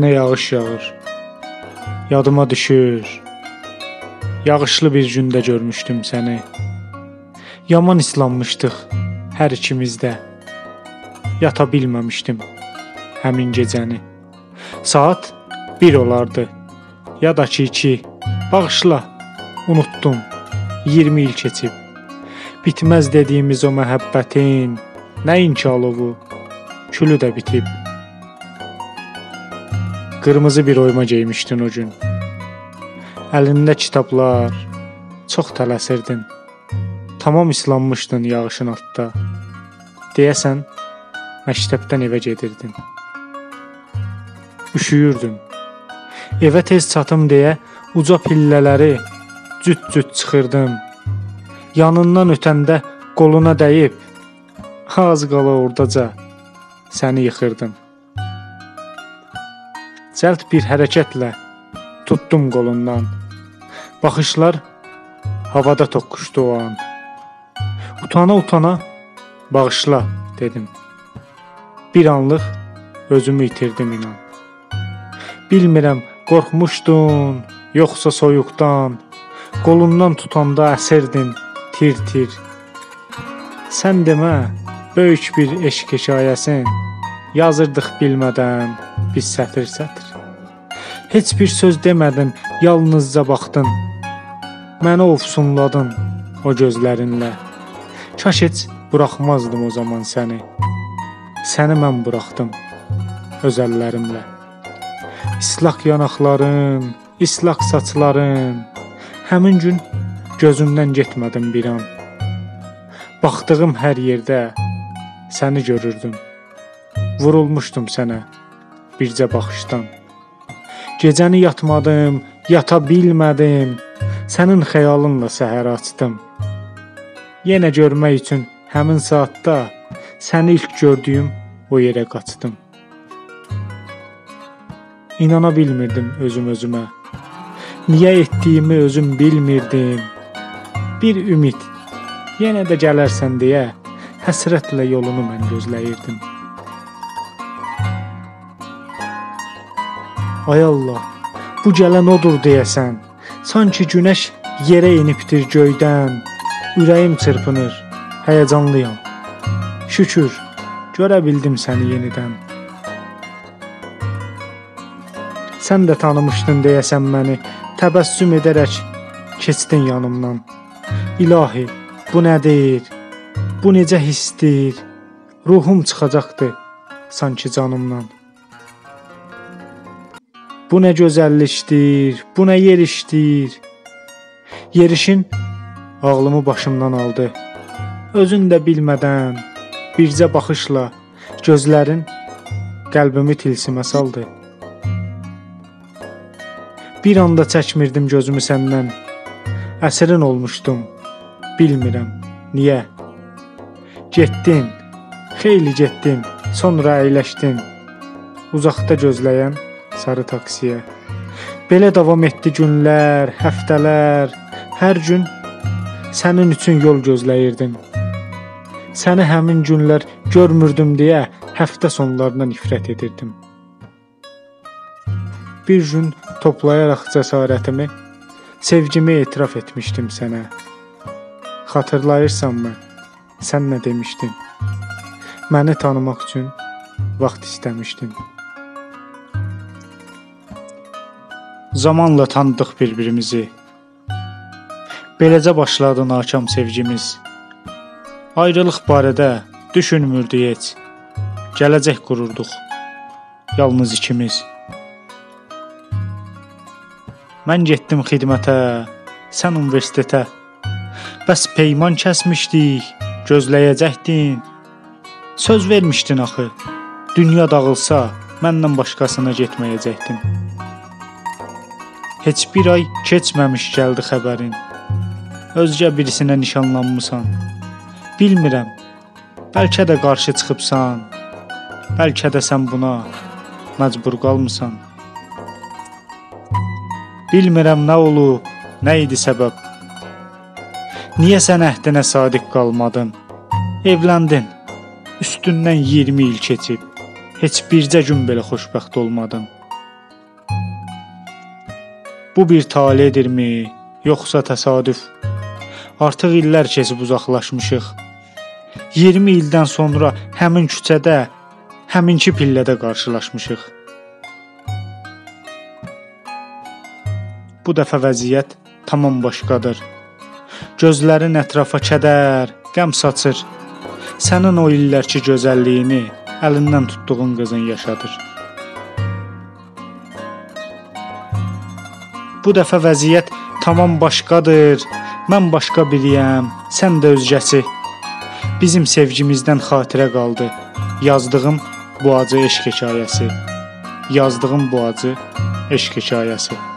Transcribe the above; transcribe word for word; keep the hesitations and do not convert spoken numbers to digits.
Nə yağış yağır, yadıma düşür. Yağışlı bir gündə görmüşdüm səni. Yaman islanmışdıq hər ikimizdə. Yata bilməmişdim həmin gecəni. Saat bir olardı, ya da ki iki. Bağışla, unutdum, yirmi il keçib. Bitməz dediyimiz o məhəbbətin nəinki alovu, külü də bitib. Qırmızı bir oyma geymişdin o gün. Əlində kitablar, çox tələsirdin. Tamam islanmışdın yağışın altda. Deyəsən, məktəbdən evə gedirdin. Üşüyürdün. Evə tez çatım deyə uca pillələri cüt-cüt çıxırdım. Yanından ötəndə qoluna dəyib, az qala ordaca səni yıxırdım. Cəld bir hərəkətlə tutdum qolundan. Baxışlar havada toqquşdu o an. Utana-utana bağışla dedim. Bir anlıq özümü itirdim inan. Bilmirəm qorxmuşdun, yoxsa soyuqdan. Qolundan tutanda əsərdin tir-tir. Sən demə, böyük bir eşq hekayəsin. Yazırdıq bilmədən biz sətir-sətir. Heç bir söz demədin, yalnızca baxdın. Məni ofsunladın o gözlərinlə. Kaş heç buraxmazdım o zaman səni. Səni mən buraxdım öz əllərimlə. İslaq yanaqların, islaq saçların. Həmin gün gözümdən getmədim bir an. Baxdığım hər yerdə səni görürdüm. Vurulmuşdum sənə bircə baxışdan. Gecəni yatmadım, yata bilmədim. Sənin xəyalınla səhər açdım. Yenə görmək üçün həmin saatda səni ilk gördüyüm o yerə qaçdım. İnana bilmirdim özüm özümə. Niyə etdiyimi özüm bilmirdim. Bir ümid, yenə də gələrsən deyə həsrətlə yolunu mən gözləyirdim. Ay Allah, bu gələn odur deyəsən. Sanki günəş yerə inibdir göydən. Ürəyim çırpınır, həyəcanlıyam. Şükür, görə bildim səni yenidən. Sən də tanımışdın deyəsən məni. Təbəssüm edərək keçdin yanımdan. İlahi, bu nədir? Bu necə hissdir? Ruhum çıxacaqdı sanki canımdan. Bu nə gözəllikdir, bu nə yerişdir. Yerişin ağlımı başımdan aldı. Özün də bilmədən, bircə baxışla gözlərin qəlbimi tilsimə saldı. Bir anda çəkmirdim gözümü səndən. Əsrin olmuşdum, bilmirəm niyə. Getdin, xeyli getdin, sonra əyləşdin. Uzaqda gözləyən sarı taksiyə. Belə davam etdi günlər, həftələr. Hər gün sənin üçün yol gözləyirdim. Səni həmin günlər görmürdüm deyə həftə sonlarına nifrət edirdim. Bir gün toplayaraq cəsarətimi, sevgimi etiraf etmişdim sənə. Xatırlayırsanmı, sən nə demişdin? Məni tanımaq üçün vaxt istəmişdin. Zamanla tanıdıq bir-birimizi. Beləcə başladı nakam sevgimiz. Ayrılıq barədə düşünmürdü heç. Gələcək qururduq, yalnız ikimiz. Mən getdim xidmətə, sən universitetə. Bəs peyman kəsmişdik, gözləyəcəkdin. Söz vermişdin axı, dünya dağılsa məndən başqasına getməyəcəkdin. Heç bir ay keçməmiş gəldi xəbərin. Özgə birisinə nişanlanmısan. Bilmirəm, bəlkə də qarşı çıxıbsan. Bəlkə də sən buna məcbur qalmısan. Bilmirəm nə olub, nə idi səbəb. Niyə sən əhdinə sadiq qalmadın? Evləndin, üstündən iyirmi il keçib. Heç bircə gün belə xoşbəxt olmadın. Bu bir taledirmi, yoxsa təsadüf? Artıq illər keçib uzaqlaşmışıq. iyirmi ildən sonra həmin küçədə, həminki pillədə qarşılaşmışıq. Bu dəfə vəziyyət tamam başqadır. Gözlərin ətrafa kədər, qəm saçır. Sənin o illərki gözəlliyini əlindən tutduğun qızın yaşadır. Bu dəfə vəziyyət tamam başqadır. Mən başqa biriyəm, sən də özgəsi. Bizim sevgimizdən xatirə qaldı. Yazdığım bu acı eşq hekayəsi. Yazdığım bu acı eşq hekayəsi.